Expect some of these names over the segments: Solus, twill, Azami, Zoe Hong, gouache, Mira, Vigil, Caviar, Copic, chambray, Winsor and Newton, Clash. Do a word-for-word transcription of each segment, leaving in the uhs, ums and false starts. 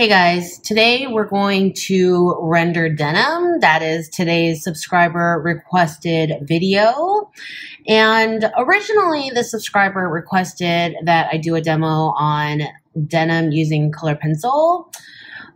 Hey guys, today we're going to render denim. That is today's subscriber requested video. And originally the subscriber requested that I do a demo on denim using color pencil.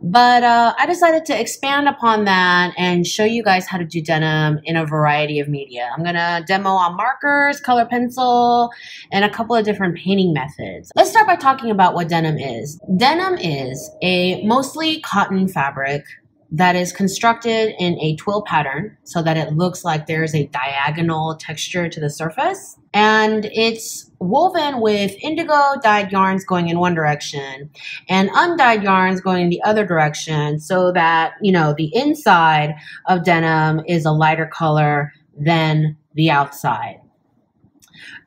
But uh, I decided to expand upon that and show you guys how to do denim in a variety of media. I'm gonna demo on markers, color pencil, and a couple of different painting methods. Let's start by talking about what denim is. Denim is a mostly cotton fabric that is constructed in a twill pattern so that it looks like there's a diagonal texture to the surface. And it's woven with indigo dyed yarns going in one direction and undyed yarns going in the other direction so that, you know, the inside of denim is a lighter color than the outside.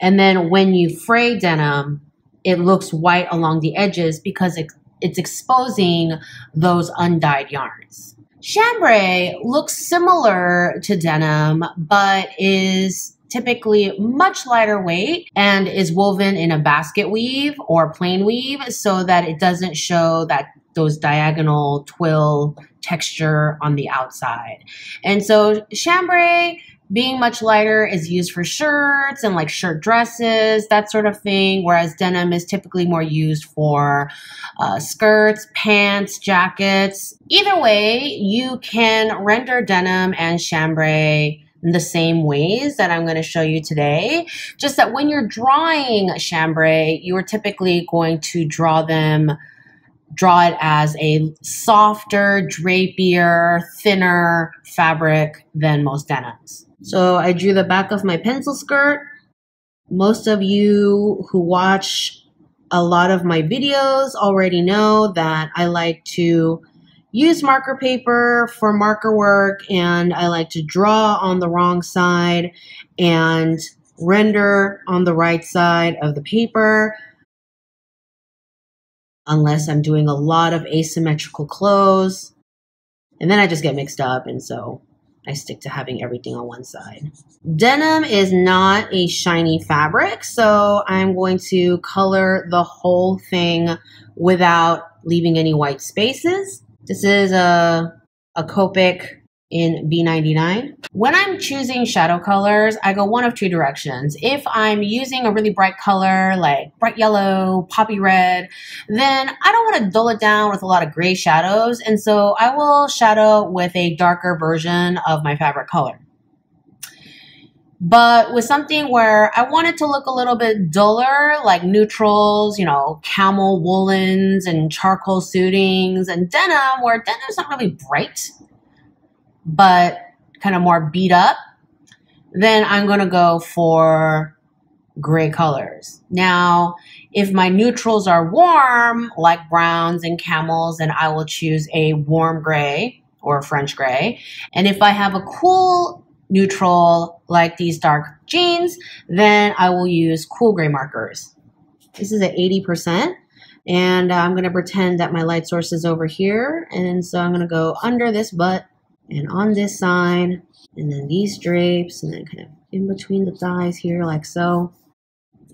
And then when you fray denim, it looks white along the edges because it It's exposing those undyed yarns. Chambray looks similar to denim, but is typically much lighter weight and is woven in a basket weave or plain weave so that it doesn't show that those diagonal twill texture on the outside. And so chambray, being much lighter, is used for shirts and like shirt dresses, that sort of thing, whereas denim is typically more used for uh, skirts, pants, jackets. Either way, you can render denim and chambray in the same ways that I'm going to show you today, just that when you're drawing chambray, you are typically going to draw them draw it as a softer, drapier, thinner fabric than most denims. So I drew the back of my pencil skirt. Most of you who watch a lot of my videos already know that I like to use marker paper for marker work, and I like to draw on the wrong side and render on the right side of the paper, unless I'm doing a lot of asymmetrical clothes. And then I just get mixed up, and so I stick to having everything on one side. Denim is not a shiny fabric, so I'm going to color the whole thing without leaving any white spaces. This is a, a Copic in B ninety-nine. When I'm choosing shadow colors, I go one of two directions. If I'm using a really bright color, like bright yellow, poppy red, then I don't want to dull it down with a lot of gray shadows, and so I will shadow with a darker version of my fabric color. But with something where I want it to look a little bit duller, like neutrals, you know, camel woolens and charcoal suitings, and denim, where denim's not really bright, but kind of more beat up, then I'm going to go for gray colors. Now, if my neutrals are warm, like browns and camels, then I will choose a warm gray or French gray. And if I have a cool neutral, like these dark jeans, then I will use cool gray markers. This is at eighty percent. And I'm going to pretend that my light source is over here. And so I'm going to go under this butt, and on this side, and then these drapes, and then kind of in between the thighs here, like so.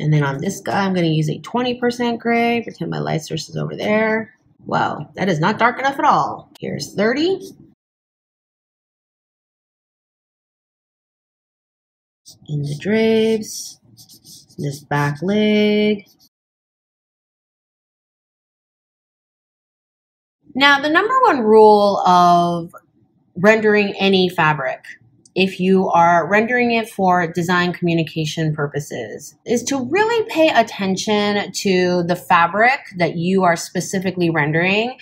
And then on this guy, I'm gonna use a twenty percent gray, pretend my light source is over there. Wow, that is not dark enough at all. Here's thirty. In the drapes, this back leg. Now, the number one rule of rendering any fabric, if you are rendering it for design communication purposes, is to really pay attention to the fabric that you are specifically rendering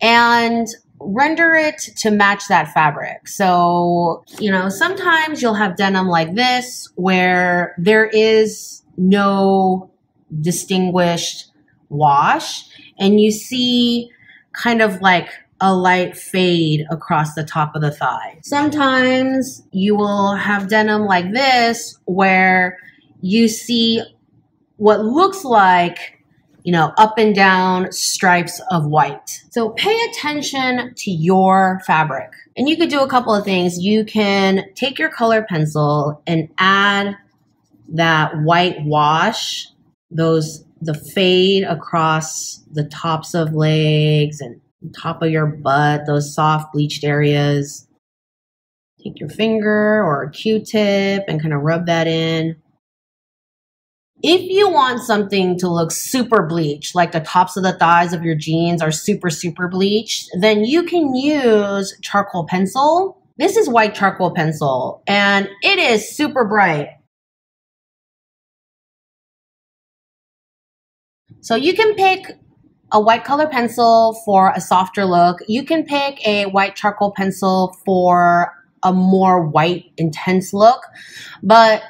and render it to match that fabric. So, you know, sometimes you'll have denim like this where there is no distinguished wash, and you see kind of like a light fade across the top of the thigh. Sometimes you will have denim like this where you see what looks like, you know, up and down stripes of white. So pay attention to your fabric. And you could do a couple of things. You can take your color pencil and add that white wash, those the fade across the tops of legs and top of your butt, those soft bleached areas. Take your finger or a Q-tip and kind of rub that in. If you want something to look super bleached, like the tops of the thighs of your jeans are super, super bleached, then you can use charcoal pencil. This is white charcoal pencil, and it is super bright. So you can pick a white color pencil for a softer look. You can pick a white charcoal pencil for a more white, intense look, but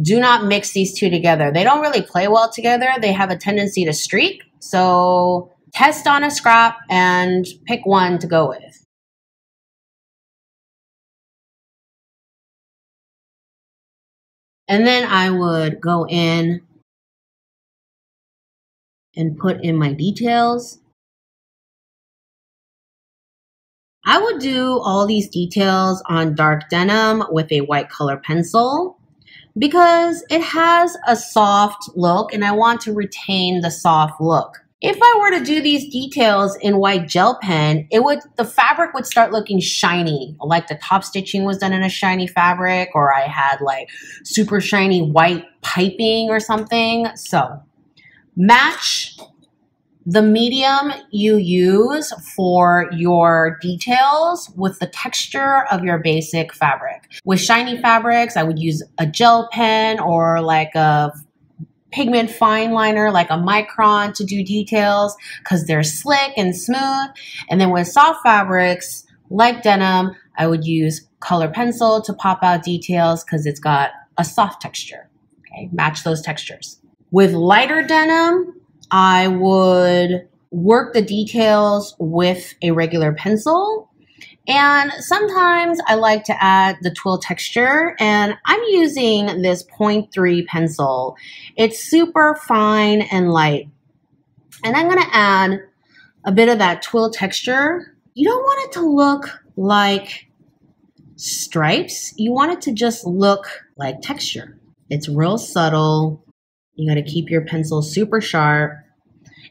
do not mix these two together. They don't really play well together. They have a tendency to streak. So test on a scrap and pick one to go with. And then I would go in and put in my details. I would do all these details on dark denim with a white color pencil because it has a soft look and I want to retain the soft look. If I were to do these details in white gel pen, it would, the fabric would start looking shiny, like the top stitching was done in a shiny fabric, or I had like super shiny white piping or something. So match the medium you use for your details with the texture of your basic fabric. With shiny fabrics, I would use a gel pen or like a pigment fine liner, like a micron, to do details because they're slick and smooth. And then with soft fabrics like denim, I would use color pencil to pop out details because it's got a soft texture. Okay, match those textures. With lighter denim, I would work the details with a regular pencil. And sometimes I like to add the twill texture, and I'm using this point three pencil. It's super fine and light. And I'm gonna add a bit of that twill texture. You don't want it to look like stripes. You want it to just look like texture. It's real subtle. You gotta keep your pencil super sharp.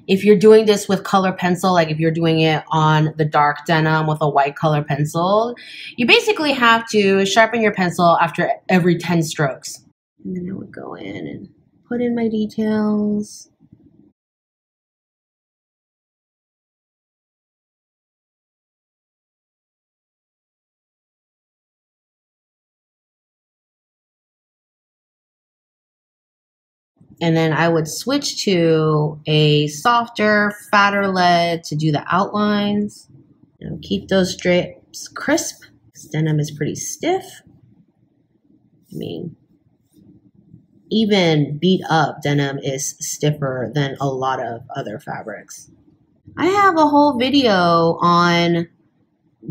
If you're doing this with color pencil, like if you're doing it on the dark denim with a white color pencil, you basically have to sharpen your pencil after every ten strokes. And then I would go in and put in my details. And then I would switch to a softer, fatter lead to do the outlines. You know, keep those stripes crisp. This denim is pretty stiff. I mean, even beat up denim is stiffer than a lot of other fabrics. I have a whole video on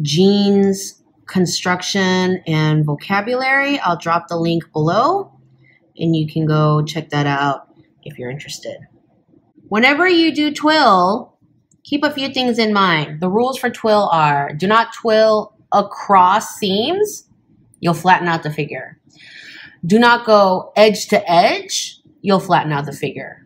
jeans construction and vocabulary. I'll drop the link below, and you can go check that out if you're interested. Whenever you do twill, keep a few things in mind. The rules for twill are: do not twill across seams, you'll flatten out the figure. Do not go edge to edge, you'll flatten out the figure.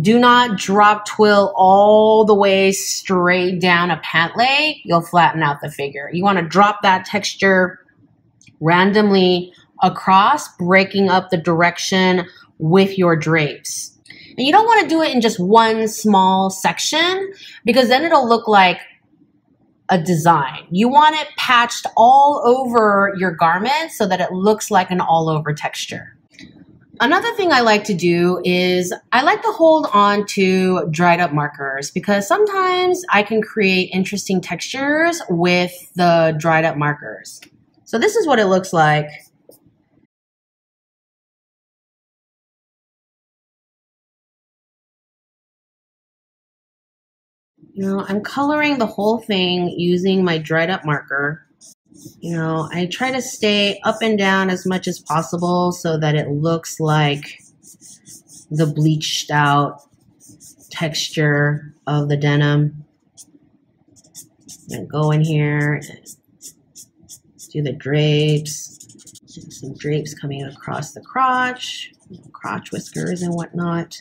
Do not drop twill all the way straight down a pant leg, you'll flatten out the figure. You wanna drop that texture randomly across, breaking up the direction with your drapes. And you don't want to do it in just one small section because then it'll look like a design. You want it patched all over your garment so that it looks like an all-over texture. Another thing I like to do is I like to hold on to dried up markers because sometimes I can create interesting textures with the dried up markers. So this is what it looks like. You know, I'm coloring the whole thing using my dried up marker. You know, I try to stay up and down as much as possible so that it looks like the bleached out texture of the denim. I'm gonna go in here and do the drapes. Some drapes coming across the crotch, crotch whiskers and whatnot.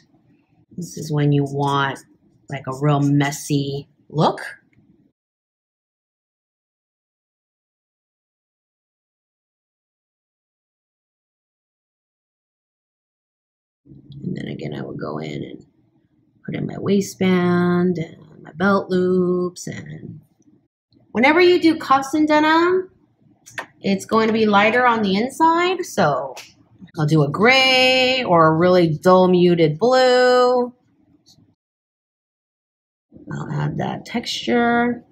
This is when you want like a real messy look. And then again, I would go in and put in my waistband and my belt loops. And whenever you do cuffs and denim, it's going to be lighter on the inside. So I'll do a gray or a really dull muted blue. I'll add that texture.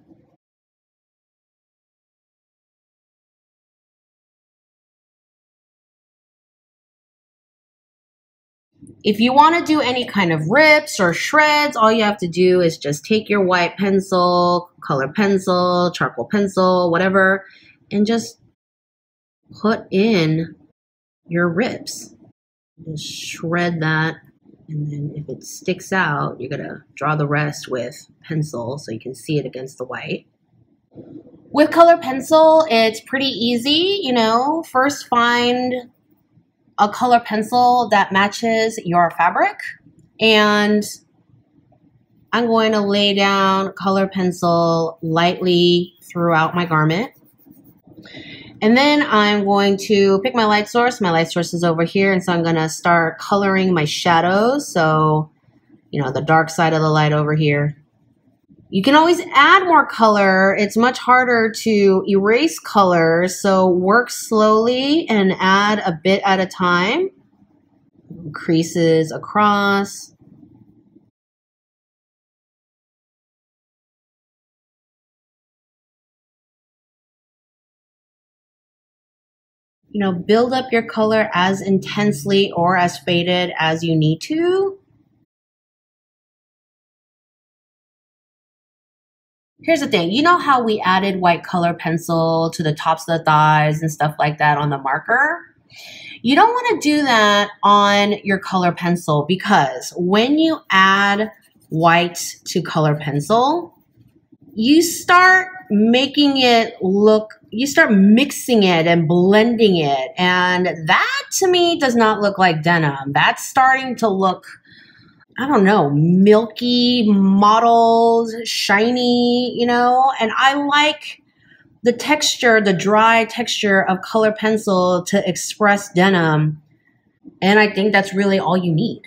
If you want to do any kind of rips or shreds, all you have to do is just take your white pencil, color pencil, charcoal pencil, whatever, and just put in your rips. Just shred that, and then if it sticks out, you're gonna draw the rest with pencil so you can see it against the white. With color pencil, it's pretty easy, you know. First, find a color pencil that matches your fabric, and I'm going to lay down color pencil lightly throughout my garment. And then I'm going to pick my light source. My light source is over here, and so I'm gonna start coloring my shadows. So, you know, the dark side of the light over here. You can always add more color. It's much harder to erase color, so work slowly and add a bit at a time. Creases across. You know, build up your color as intensely or as faded as you need to. Here's the thing, you know how we added white color pencil to the tops of the thighs and stuff like that on the marker? You don't want to do that on your color pencil, because when you add white to color pencil, you start making it look, you start mixing it and blending it. And that to me does not look like denim. That's starting to look, I don't know, milky, mottled, shiny, you know? And I like the texture, the dry texture of color pencil to express denim. And I think that's really all you need.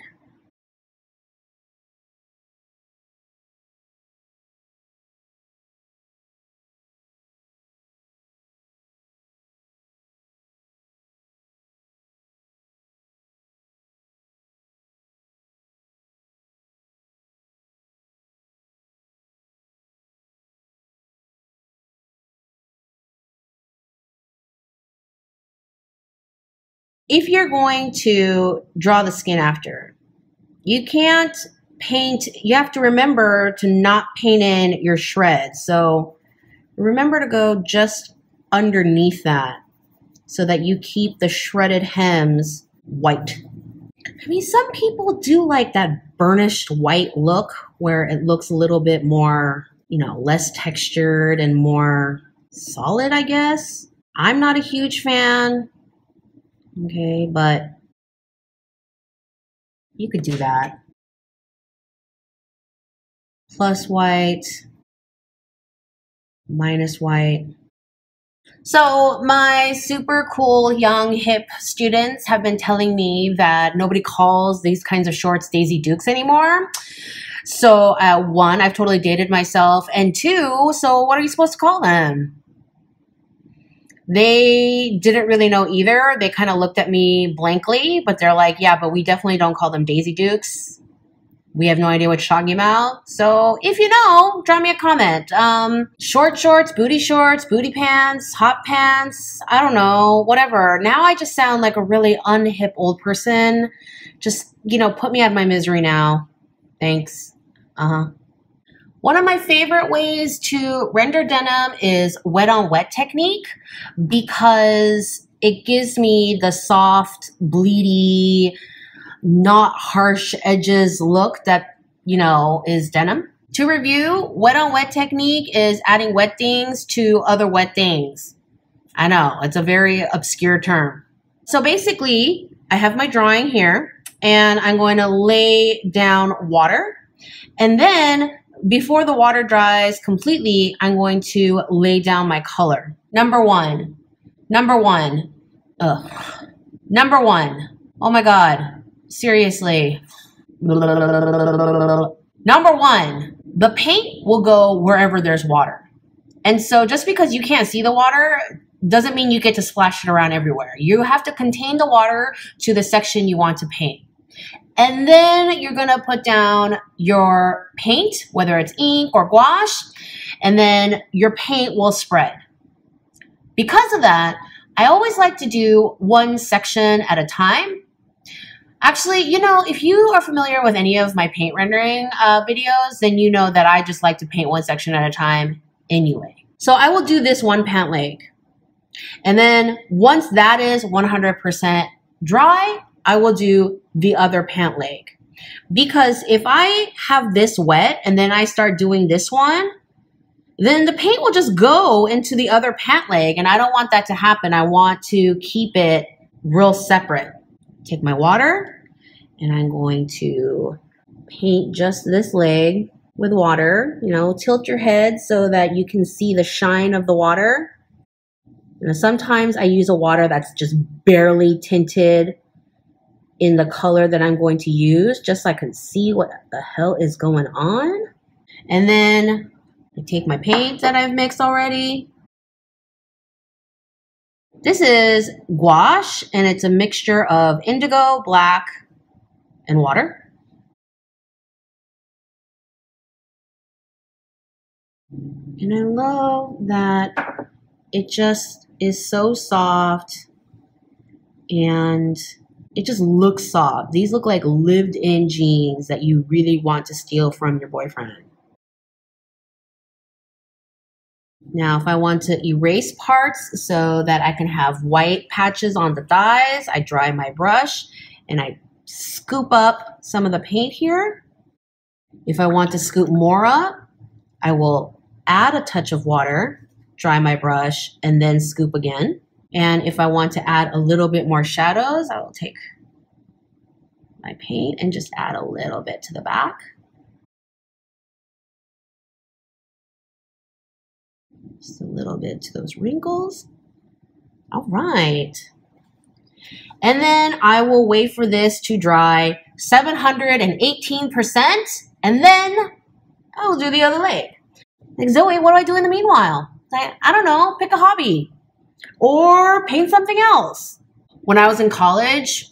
If you're going to draw the skin after, you can't paint, you have to remember to not paint in your shreds. So remember to go just underneath that so that you keep the shredded hems white. I mean, some people do like that burnished white look where it looks a little bit more, you know, less textured and more solid, I guess. I'm not a huge fan. Okay, but you could do that. Plus white, minus white. So my super cool young hip students have been telling me that nobody calls these kinds of shorts Daisy Dukes anymore. So uh, one, I've totally dated myself. And two, so what are you supposed to call them? They didn't really know either. They kind of looked at me blankly, but they're like, yeah, but we definitely don't call them Daisy Dukes. We have no idea what you're talking about. So if you know, drop me a comment. Um, short shorts, booty shorts, booty pants, hot pants, I don't know, whatever. Now I just sound like a really unhip old person. Just, you know, put me out of my misery now. Thanks. Uh-huh. One of my favorite ways to render denim is wet on wet technique, because it gives me the soft, bleedy, not harsh edges look that, you know, is denim. To review, wet on wet technique is adding wet things to other wet things. I know, it's a very obscure term. So basically, I have my drawing here, and I'm going to lay down water, and then before the water dries completely, I'm going to lay down my color. Number one, number one, ugh. Number one, oh my God, seriously. Number one, the paint will go wherever there's water. And so just because you can't see the water doesn't mean you get to splash it around everywhere. You have to contain the water to the section you want to paint. And then you're gonna put down your paint, whether it's ink or gouache, and then your paint will spread. Because of that, I always like to do one section at a time. Actually, you know, if you are familiar with any of my paint rendering uh, videos, then you know that I just like to paint one section at a time anyway. So I will do this one pant leg. And then once that is one hundred percent dry, I will do the other pant leg. Because if I have this wet and then I start doing this one, then the paint will just go into the other pant leg, and I don't want that to happen. I want to keep it real separate. Take my water, and I'm going to paint just this leg with water. You know, tilt your head so that you can see the shine of the water. You know, sometimes I use a water that's just barely tinted in the color that I'm going to use, just so I can see what the hell is going on. And then I take my paint that I've mixed already. This is gouache, and it's a mixture of indigo, black, and water. And I love that it just is so soft, and it just looks soft. These look like lived-in jeans that you really want to steal from your boyfriend. Now, if I want to erase parts so that I can have white patches on the thighs, I dry my brush and I scoop up some of the paint here. If I want to scoop more up, I will add a touch of water, dry my brush, and then scoop again. And if I want to add a little bit more shadows, I will take my paint and just add a little bit to the back. Just a little bit to those wrinkles. All right. And then I will wait for this to dry seven hundred eighteen percent, and then I will do the other leg. Like, Zoe, what do I do in the meanwhile? I, I don't know, pick a hobby or paint something else. When I was in college,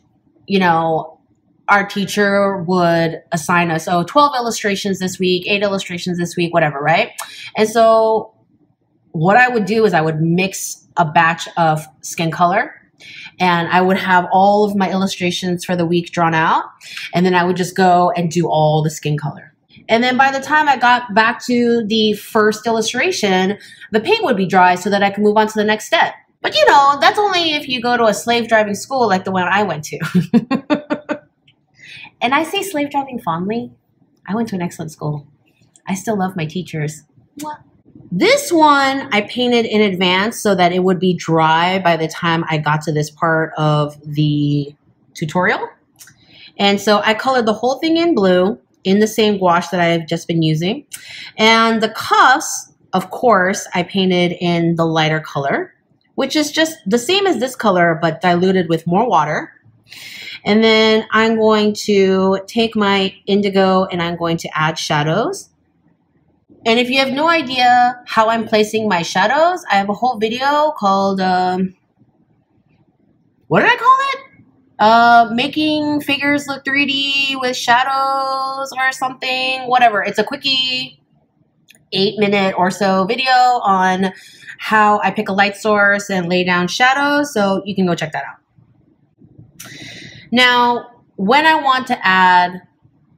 you know, our teacher would assign us, oh, twelve illustrations this week, eight illustrations this week, whatever, right? And so what I would do is I would mix a batch of skin color, and I would have all of my illustrations for the week drawn out, and then I would just go and do all the skin color. And then by the time I got back to the first illustration, the paint would be dry so that I could move on to the next step. But you know, that's only if you go to a slave driving school like the one I went to. And I say slave driving fondly. I went to an excellent school. I still love my teachers. Mwah. This one I painted in advance so that it would be dry by the time I got to this part of the tutorial. And so I colored the whole thing in blue in the same gouache that I have just been using. And the cuffs, of course, I painted in the lighter color, which is just the same as this color but diluted with more water. And then I'm going to take my indigo and I'm going to add shadows. And if you have no idea how I'm placing my shadows, I have a whole video called, um, what did I call it? Uh, making figures look three D with shadows or something, whatever. It's a quickie eight minute or so video on how I pick a light source and lay down shadows. So you can go check that out. Now, when I want to add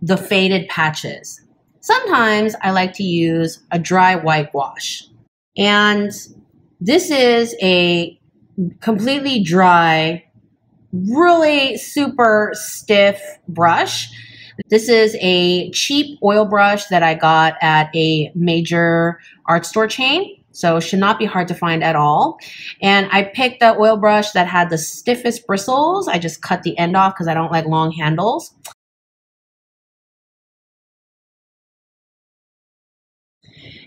the faded patches, sometimes I like to use a dry white gouache. And this is a completely dry, really super stiff brush. This is a cheap oil brush that I got at a major art store chain, so it should not be hard to find at all. And I picked the oil brush that had the stiffest bristles. I just cut the end off because I don't like long handles.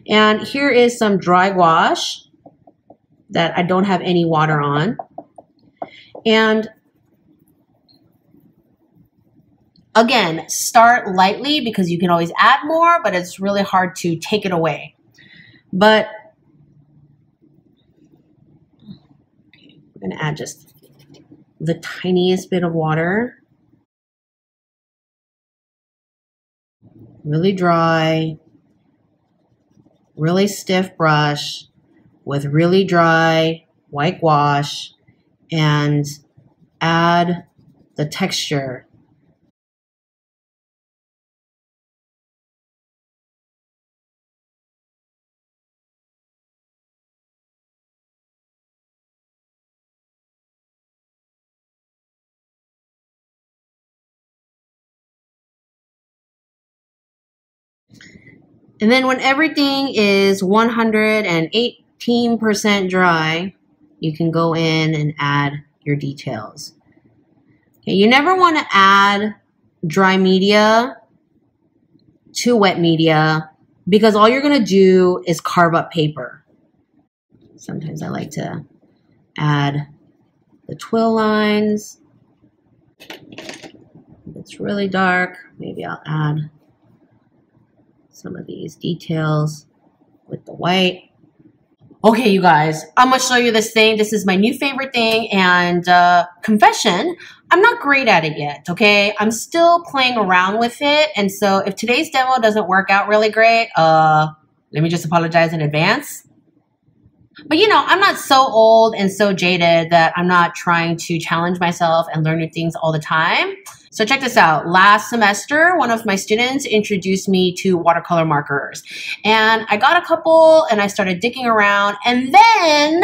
And here is some dry gouache that I don't have any water on. And Again, start lightly because you can always add more, but it's really hard to take it away. But okay, we're going to add just the tiniest bit of water. Really dry, really stiff brush with really dry white gouache, and add the texture. And then when everything is one hundred eighteen percent dry, you can go in and add your details. Okay, you never want to add dry media to wet media because all you're going to do is carve up paper. Sometimes I like to add the twill lines. If it's really dark, maybe I'll add some of these details with the white. Okay, you guys, I'm gonna show you this thing. This is my new favorite thing, and uh, confession, I'm not great at it yet, okay? I'm still playing around with it, and so if today's demo doesn't work out really great, uh, let me just apologize in advance. But you know, I'm not so old and so jaded that I'm not trying to challenge myself and learn new things all the time. So check this out. Last semester, one of my students introduced me to watercolor markers. And I got a couple and I started digging around. And then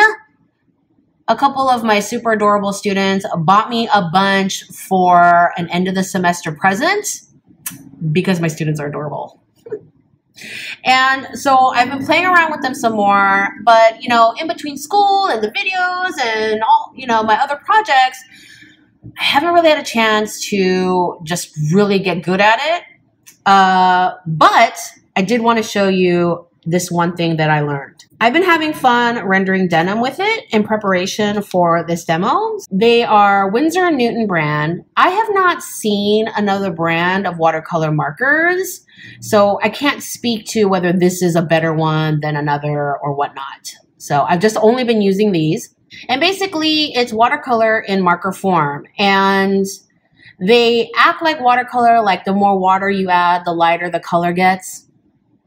a couple of my super adorable students bought me a bunch for an end of the semester present because my students are adorable. And so I've been playing around with them some more, but you know, in between school and the videos and all, you know, my other projects, I haven't really had a chance to just really get good at it. Uh, but I did want to show you this one thing that I learned. I've been having fun rendering denim with it in preparation for this demo. They are Winsor and Newton brand. I have not seen another brand of watercolor markers, so I can't speak to whether this is a better one than another or whatnot. So I've just only been using these. And basically it's watercolor in marker form, and they act like watercolor, like the more water you add, the lighter the color gets.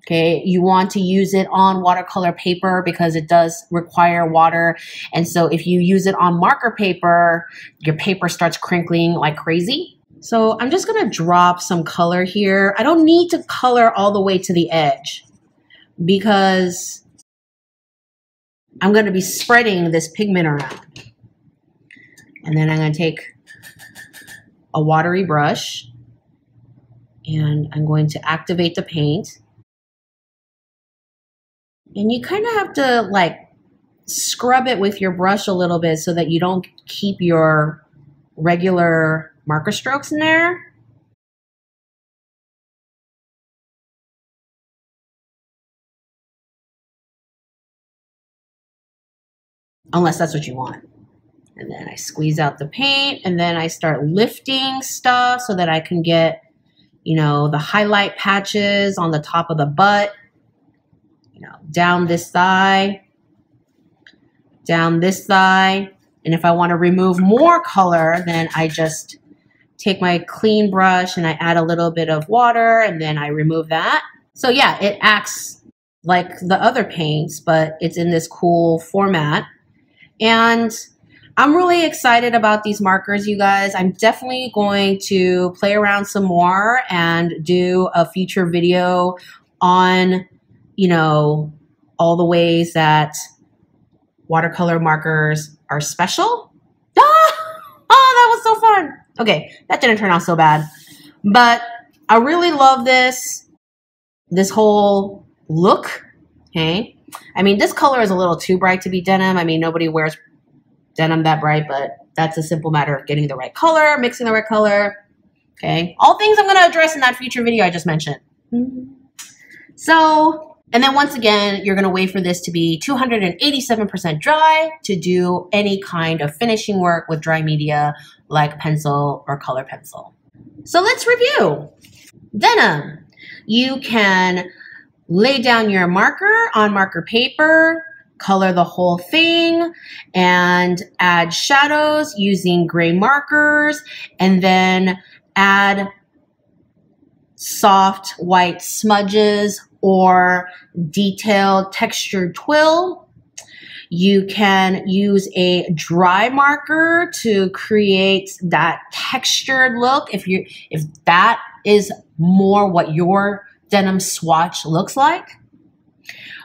Okay, you want to use it on watercolor paper because it does require water. And so if you use it on marker paper, your paper starts crinkling like crazy. So I'm just going to drop some color here. I don't need to color all the way to the edge because I'm going to be spreading this pigment around. And then I'm going to take a watery brush and I'm going to activate the paint. And you kind of have to like scrub it with your brush a little bit so that you don't keep your regular marker strokes in there. Unless that's what you want. And then I squeeze out the paint and then I start lifting stuff so that I can get, you know, the highlight patches on the top of the butt. Know, down this thigh, down this thigh. And if I want to remove more color, then I just take my clean brush and I add a little bit of water and then I remove that. So yeah, it acts like the other paints, but it's in this cool format. And I'm really excited about these markers, you guys. I'm definitely going to play around some more and do a future video on, you know, all the ways that watercolor markers are special. Ah! Oh, that was so fun. Okay, that didn't turn out so bad. But I really love this, this whole look, okay? I mean, this color is a little too bright to be denim. I mean, nobody wears denim that bright, but that's a simple matter of getting the right color, mixing the right color, okay? All things I'm gonna address in that future video I just mentioned. So, and then once again, you're gonna wait for this to be two hundred eighty-seven percent dry to do any kind of finishing work with dry media like pencil or color pencil. So let's review. Denim. You can lay down your marker on marker paper, color the whole thing, and add shadows using gray markers, and then add soft white smudges or detailed textured twill. You can use a dry marker to create that textured look if you if that is more what your denim swatch looks like.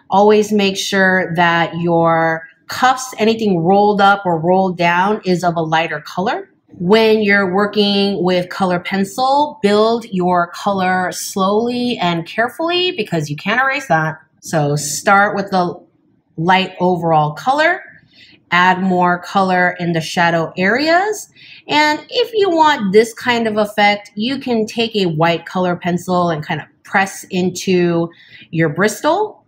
Always make sure that your cuffs, anything rolled up or rolled down, is of a lighter color. When you're working with color pencil, build your color slowly and carefully because you can't erase that. So start with the light overall color, add more color in the shadow areas, and if you want this kind of effect, you can take a white color pencil and kind of press into your bristle.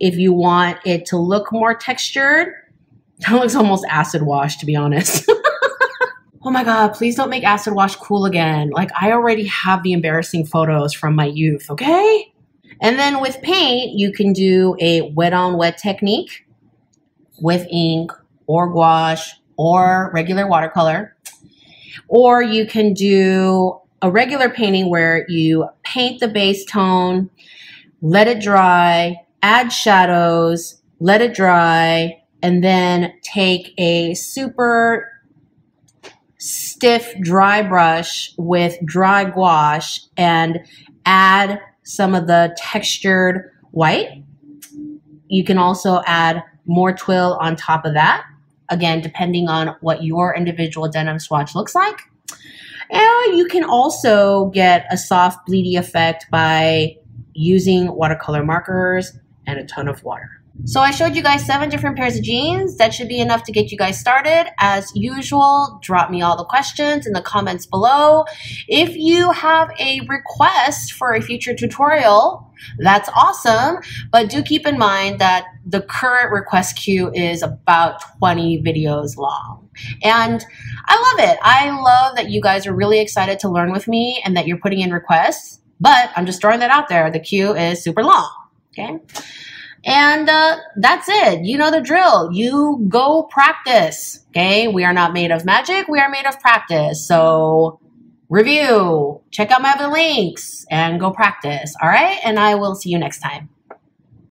If you want it to look more textured, that looks almost acid wash, to be honest. Oh my God, please don't make acid wash cool again. Like, I already have the embarrassing photos from my youth, okay? And then with paint, you can do a wet on wet technique with ink or gouache or regular watercolor. Or you can do a regular painting where you paint the base tone, let it dry, add shadows, let it dry, and then take a super stiff dry brush with dry gouache and add some of the textured white. You can also add more twill on top of that, again, depending on what your individual denim swatch looks like. And you can also get a soft bleedy effect by using watercolor markers and a ton of water. So I showed you guys seven different pairs of jeans. That should be enough to get you guys started. As usual, drop me all the questions in the comments below. If you have a request for a future tutorial, that's awesome, but do keep in mind that the current request queue is about twenty videos long. And I love it. I love that you guys are really excited to learn with me and that you're putting in requests, but I'm just throwing that out there. The queue is super long, okay? And uh, that's it. You know the drill. You go practice, okay? We are not made of magic. We are made of practice. So review, check out my other links, and go practice, all right? And I will see you next time.